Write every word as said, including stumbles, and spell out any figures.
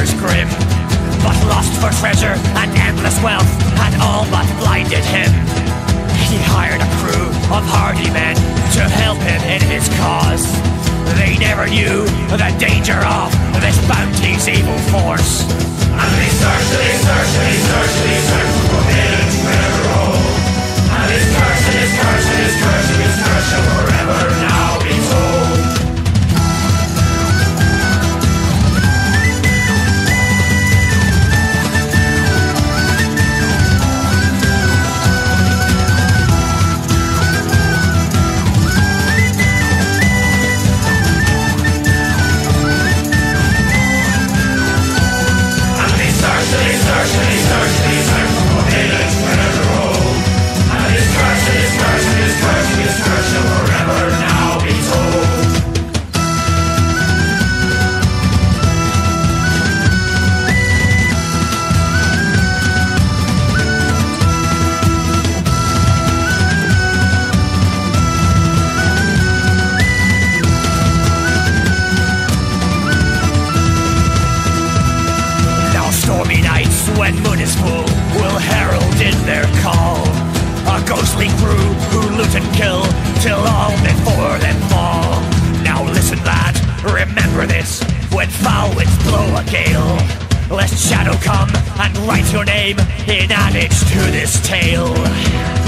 rivers grim, but lost for treasure and endless wealth had all but blinded him. He hired a crew of hardy men to help him in his cause. They never knew the danger of this bounty's evil force. And they searched, they searched, they searched, they searched for him forever. And his curse, and his curse, and his curse, and his curse shall forever now be told. Let shadow come and write your name in adage to this tale.